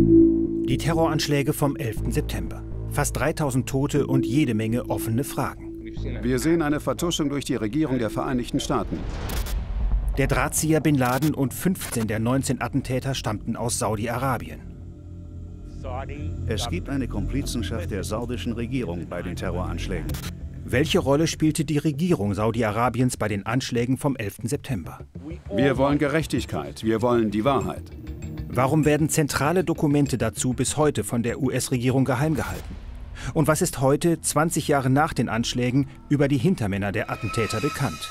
Die Terroranschläge vom 11. September. Fast 3000 Tote und jede Menge offene Fragen. Wir sehen eine Vertuschung durch die Regierung der Vereinigten Staaten. Der Drahtzieher Bin Laden und 15 der 19 Attentäter stammten aus Saudi-Arabien. Es gibt eine Komplizenschaft der saudischen Regierung bei den Terroranschlägen. Welche Rolle spielte die Regierung Saudi-Arabiens bei den Anschlägen vom 11. September? Wir wollen Gerechtigkeit, wir wollen die Wahrheit. Warum werden zentrale Dokumente dazu bis heute von der US-Regierung geheim gehalten? Und was ist heute, 20 Jahre nach den Anschlägen, über die Hintermänner der Attentäter bekannt?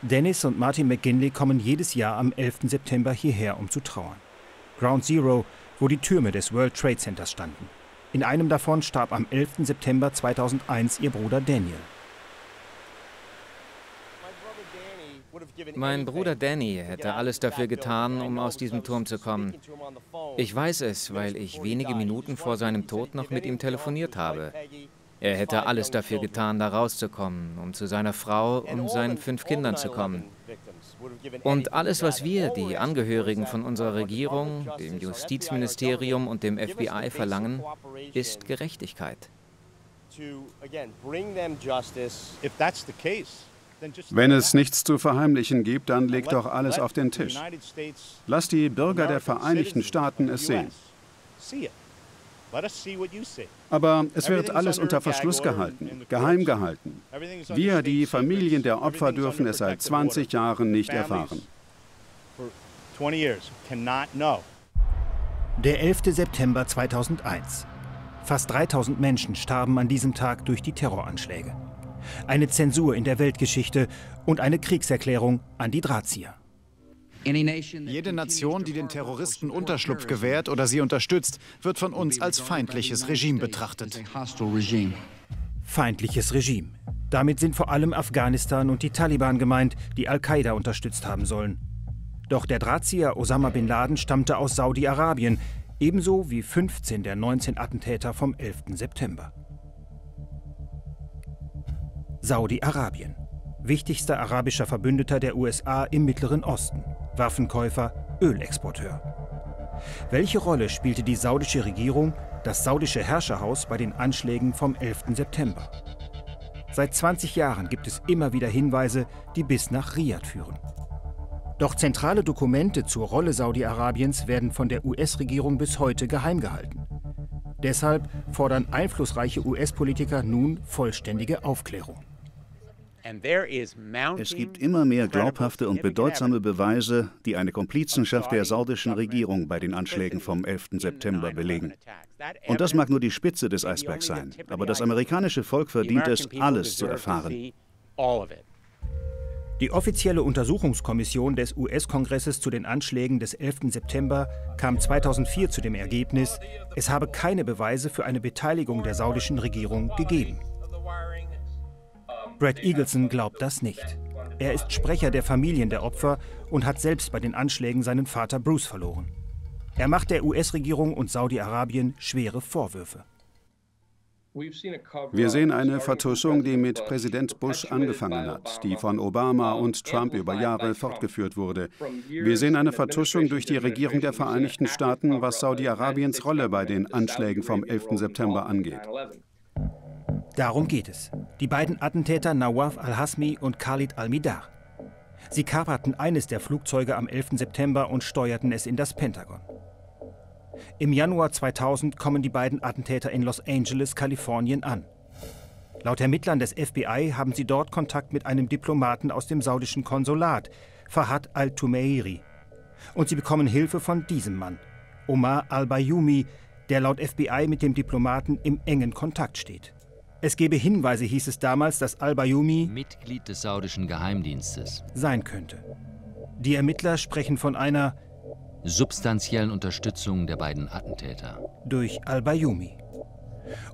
Dennis und Martin McGinley kommen jedes Jahr am 11. September hierher, um zu trauern. Ground Zero, wo die Türme des World Trade Centers standen. In einem davon starb am 11. September 2001 ihr Bruder Daniel. Mein Bruder Danny hätte alles dafür getan, um aus diesem Turm zu kommen. Ich weiß es, weil ich wenige Minuten vor seinem Tod noch mit ihm telefoniert habe. Er hätte alles dafür getan, da rauszukommen, um zu seiner Frau und seinen 5 Kindern zu kommen. Und alles, was wir, die Angehörigen von unserer Regierung, dem Justizministerium und dem FBI verlangen, ist Gerechtigkeit. Wenn es nichts zu verheimlichen gibt, dann legt doch alles auf den Tisch. Lasst die Bürger der Vereinigten Staaten es sehen. Aber es wird alles unter Verschluss gehalten, geheim gehalten. Wir, die Familien der Opfer, dürfen es seit 20 Jahren nicht erfahren. Der 11. September 2001. Fast 3000 Menschen starben an diesem Tag durch die Terroranschläge. Eine Zensur in der Weltgeschichte und eine Kriegserklärung an die Drahtzieher. Jede Nation, die den Terroristen Unterschlupf gewährt oder sie unterstützt, wird von uns als feindliches Regime betrachtet. Feindliches Regime. Damit sind vor allem Afghanistan und die Taliban gemeint, die Al-Qaida unterstützt haben sollen. Doch der Drahtzieher Osama bin Laden stammte aus Saudi-Arabien, ebenso wie 15 der 19 Attentäter vom 11. September. Saudi-Arabien, wichtigster arabischer Verbündeter der USA im Mittleren Osten, Waffenkäufer, Ölexporteur. Welche Rolle spielte die saudische Regierung, das saudische Herrscherhaus bei den Anschlägen vom 11. September? Seit 20 Jahren gibt es immer wieder Hinweise, die bis nach Riad führen. Doch zentrale Dokumente zur Rolle Saudi-Arabiens werden von der US-Regierung bis heute geheim gehalten. Deshalb fordern einflussreiche US-Politiker nun vollständige Aufklärung. Es gibt immer mehr glaubhafte und bedeutsame Beweise, die eine Komplizenschaft der saudischen Regierung bei den Anschlägen vom 11. September belegen. Und das mag nur die Spitze des Eisbergs sein, aber das amerikanische Volk verdient es, alles zu erfahren. Die offizielle Untersuchungskommission des US-Kongresses zu den Anschlägen des 11. September kam 2004 zu dem Ergebnis, es habe keine Beweise für eine Beteiligung der saudischen Regierung gegeben. Brad Eagleson glaubt das nicht. Er ist Sprecher der Familien der Opfer und hat selbst bei den Anschlägen seinen Vater Bruce verloren. Er macht der US-Regierung und Saudi-Arabien schwere Vorwürfe. Wir sehen eine Vertuschung, die mit Präsident Bush angefangen hat, die von Obama und Trump über Jahre fortgeführt wurde. Wir sehen eine Vertuschung durch die Regierung der Vereinigten Staaten, was Saudi-Arabiens Rolle bei den Anschlägen vom 11. September angeht. Darum geht es. Die beiden Attentäter Nawaf al-Hasmi und Khalid al-Midar. Sie kaperten eines der Flugzeuge am 11. September und steuerten es in das Pentagon. Im Januar 2000 kommen die beiden Attentäter in Los Angeles, Kalifornien an. Laut Ermittlern des FBI haben sie dort Kontakt mit einem Diplomaten aus dem saudischen Konsulat, Fahad al-Thumairy. Und sie bekommen Hilfe von diesem Mann, Omar al-Bayoumi, der laut FBI mit dem Diplomaten im engen Kontakt steht. Es gebe Hinweise, hieß es damals, dass al-Bayoumi Mitglied des saudischen Geheimdienstes sein könnte. Die Ermittler sprechen von einer substanziellen Unterstützung der beiden Attentäter durch al-Bayoumi.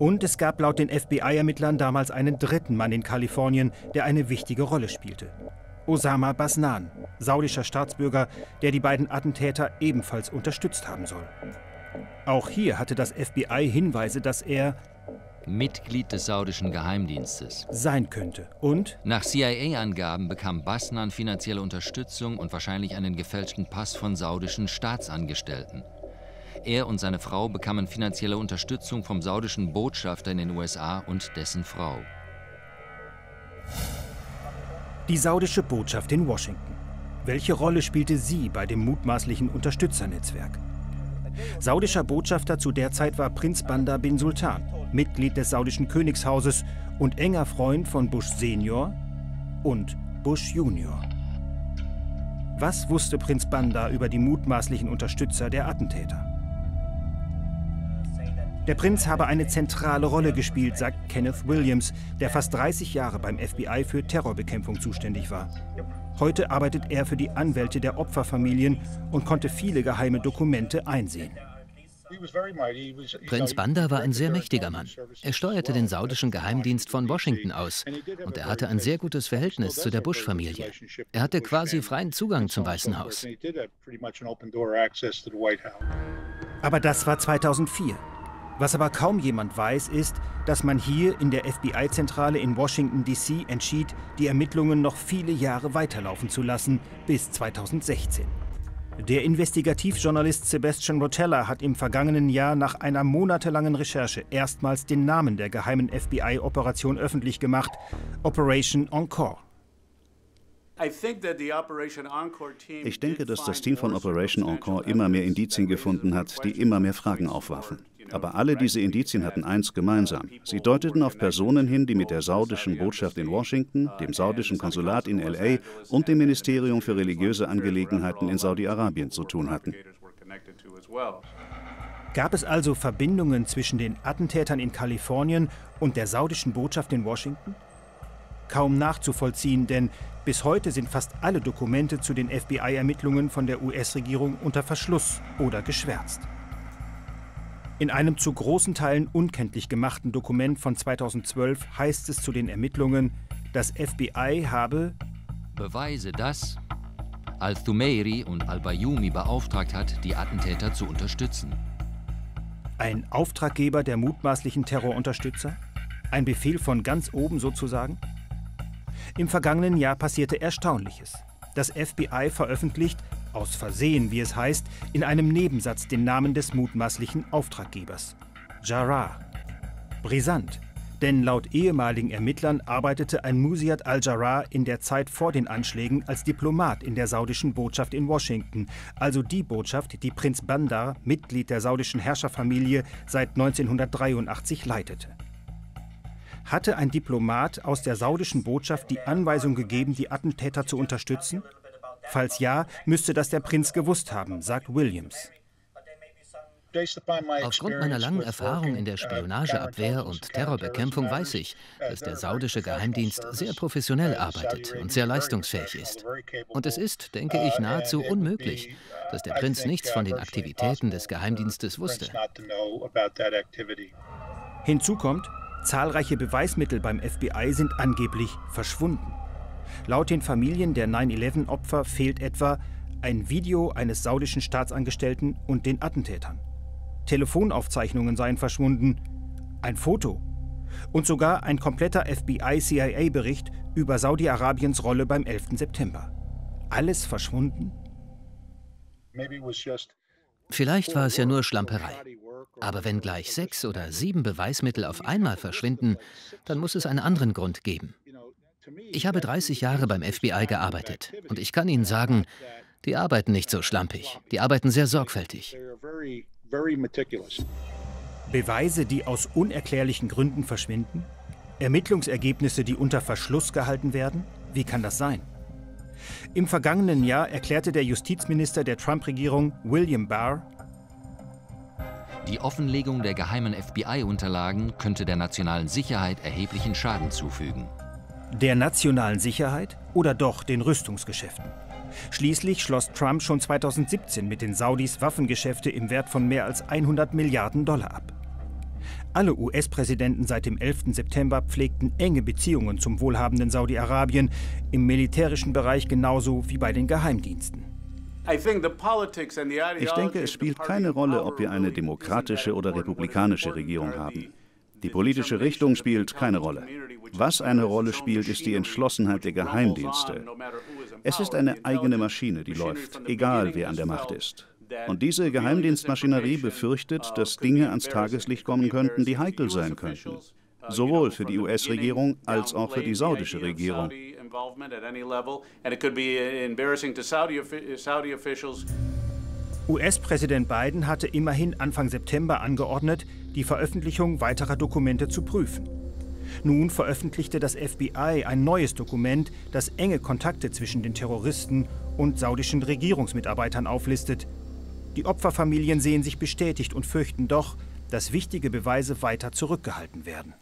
Und es gab laut den FBI-Ermittlern damals einen dritten Mann in Kalifornien, der eine wichtige Rolle spielte. Osama Basnan, saudischer Staatsbürger, der die beiden Attentäter ebenfalls unterstützt haben soll. Auch hier hatte das FBI Hinweise, dass er Mitglied des saudischen Geheimdienstes sein könnte. Und? Nach CIA-Angaben bekam Basnan finanzielle Unterstützung und wahrscheinlich einen gefälschten Pass von saudischen Staatsangestellten. Er und seine Frau bekamen finanzielle Unterstützung vom saudischen Botschafter in den USA und dessen Frau. Die saudische Botschaft in Washington. Welche Rolle spielte sie bei dem mutmaßlichen Unterstützernetzwerk? Saudischer Botschafter zu der Zeit war Prinz Bandar bin Sultan, Mitglied des saudischen Königshauses und enger Freund von Bush Senior und Bush Junior. Was wusste Prinz Bandar über die mutmaßlichen Unterstützer der Attentäter? Der Prinz habe eine zentrale Rolle gespielt, sagt Kenneth Williams, der fast 30 Jahre beim FBI für Terrorbekämpfung zuständig war. Heute arbeitet er für die Anwälte der Opferfamilien und konnte viele geheime Dokumente einsehen. Prinz Bandar war ein sehr mächtiger Mann. Er steuerte den saudischen Geheimdienst von Washington aus und er hatte ein sehr gutes Verhältnis zu der Bush-Familie. Er hatte quasi freien Zugang zum Weißen Haus. Aber das war 2004. Was aber kaum jemand weiß, ist, dass man hier in der FBI-Zentrale in Washington D.C. entschied, die Ermittlungen noch viele Jahre weiterlaufen zu lassen, bis 2016. Der Investigativjournalist Sebastian Rotella hat im vergangenen Jahr nach einer monatelangen Recherche erstmals den Namen der geheimen FBI-Operation öffentlich gemacht, Operation Encore. Ich denke, dass das Team von Operation Encore immer mehr Indizien gefunden hat, die immer mehr Fragen aufwarfen. Aber alle diese Indizien hatten eins gemeinsam. Sie deuteten auf Personen hin, die mit der saudischen Botschaft in Washington, dem saudischen Konsulat in L.A. und dem Ministerium für religiöse Angelegenheiten in Saudi-Arabien zu tun hatten. Gab es also Verbindungen zwischen den Attentätern in Kalifornien und der saudischen Botschaft in Washington? Kaum nachzuvollziehen, denn bis heute sind fast alle Dokumente zu den FBI-Ermittlungen von der US-Regierung unter Verschluss oder geschwärzt. In einem zu großen Teilen unkenntlich gemachten Dokument von 2012 heißt es zu den Ermittlungen, das FBI habe Beweise, dass al-Thumairy und al-Bayoumi beauftragt hat, die Attentäter zu unterstützen. Ein Auftraggeber der mutmaßlichen Terrorunterstützer? Ein Befehl von ganz oben sozusagen? Im vergangenen Jahr passierte Erstaunliches. Das FBI veröffentlicht, aus Versehen, wie es heißt, in einem Nebensatz den Namen des mutmaßlichen Auftraggebers. Jarrah. Brisant, denn laut ehemaligen Ermittlern arbeitete ein Musiad al-Jarrah in der Zeit vor den Anschlägen als Diplomat in der saudischen Botschaft in Washington, also die Botschaft, die Prinz Bandar, Mitglied der saudischen Herrscherfamilie, seit 1983 leitete. Hatte ein Diplomat aus der saudischen Botschaft die Anweisung gegeben, die Attentäter zu unterstützen? Falls ja, müsste das der Prinz gewusst haben, sagt Williams. Aufgrund meiner langen Erfahrung in der Spionageabwehr und Terrorbekämpfung weiß ich, dass der saudische Geheimdienst sehr professionell arbeitet und sehr leistungsfähig ist. Und es ist, denke ich, nahezu unmöglich, dass der Prinz nichts von den Aktivitäten des Geheimdienstes wusste. Hinzu kommt, zahlreiche Beweismittel beim FBI sind angeblich verschwunden. Laut den Familien der 9/11-Opfer fehlt etwa ein Video eines saudischen Staatsangestellten und den Attentätern. Telefonaufzeichnungen seien verschwunden, ein Foto und sogar ein kompletter FBI-CIA-Bericht über Saudi-Arabiens Rolle beim 11. September. Alles verschwunden? Vielleicht war es ja nur Schlamperei. Aber wenn gleich 6 oder 7 Beweismittel auf einmal verschwinden, dann muss es einen anderen Grund geben. Ich habe 30 Jahre beim FBI gearbeitet und ich kann Ihnen sagen, die arbeiten nicht so schlampig, die arbeiten sehr sorgfältig. Beweise, die aus unerklärlichen Gründen verschwinden? Ermittlungsergebnisse, die unter Verschluss gehalten werden? Wie kann das sein? Im vergangenen Jahr erklärte der Justizminister der Trump-Regierung, William Barr, die Offenlegung der geheimen FBI-Unterlagen könnte der nationalen Sicherheit erheblichen Schaden zufügen. Der nationalen Sicherheit oder doch den Rüstungsgeschäften? Schließlich schloss Trump schon 2017 mit den Saudis Waffengeschäfte im Wert von mehr als 100 Milliarden Dollar ab. Alle US-Präsidenten seit dem 11. September pflegten enge Beziehungen zum wohlhabenden Saudi-Arabien, im militärischen Bereich genauso wie bei den Geheimdiensten. Ich denke, es spielt keine Rolle, ob wir eine demokratische oder republikanische Regierung haben. Die politische Richtung spielt keine Rolle. Was eine Rolle spielt, ist die Entschlossenheit der Geheimdienste. Es ist eine eigene Maschine, die läuft, egal wer an der Macht ist. Und diese Geheimdienstmaschinerie befürchtet, dass Dinge ans Tageslicht kommen könnten, die heikel sein könnten. Sowohl für die US-Regierung als auch für die saudische Regierung. US-Präsident Biden hatte immerhin Anfang September angeordnet, die Veröffentlichung weiterer Dokumente zu prüfen. Nun veröffentlichte das FBI ein neues Dokument, das enge Kontakte zwischen den Terroristen und saudischen Regierungsmitarbeitern auflistet. Die Opferfamilien sehen sich bestätigt und fürchten doch, dass wichtige Beweise weiter zurückgehalten werden.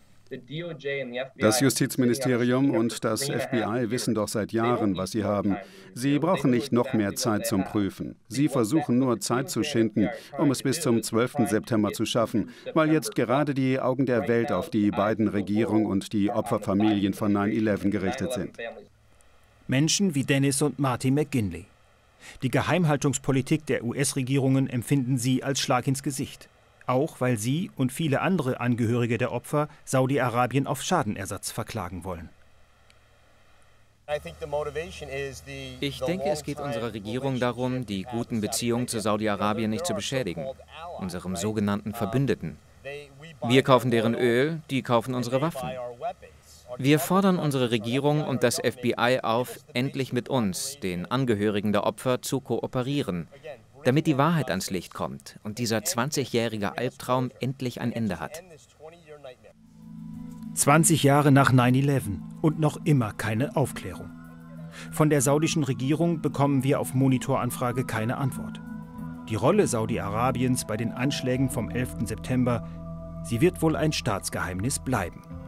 Das Justizministerium und das FBI wissen doch seit Jahren, was sie haben. Sie brauchen nicht noch mehr Zeit zum Prüfen. Sie versuchen nur, Zeit zu schinden, um es bis zum 12. September zu schaffen, weil jetzt gerade die Augen der Welt auf die Biden-Regierung und die Opferfamilien von 9/11 gerichtet sind. Menschen wie Dennis und Martin McGinley. Die Geheimhaltungspolitik der US-Regierungen empfinden sie als Schlag ins Gesicht. Auch weil sie und viele andere Angehörige der Opfer Saudi-Arabien auf Schadenersatz verklagen wollen. Ich denke, es geht unserer Regierung darum, die guten Beziehungen zu Saudi-Arabien nicht zu beschädigen, unserem sogenannten Verbündeten. Wir kaufen deren Öl, die kaufen unsere Waffen. Wir fordern unsere Regierung und das FBI auf, endlich mit uns, den Angehörigen der Opfer, zu kooperieren, damit die Wahrheit ans Licht kommt und dieser 20-jährige Albtraum endlich ein Ende hat. 20 Jahre nach 9/11 und noch immer keine Aufklärung. Von der saudischen Regierung bekommen wir auf Monitoranfrage keine Antwort. Die Rolle Saudi-Arabiens bei den Anschlägen vom 11. September, sie wird wohl ein Staatsgeheimnis bleiben.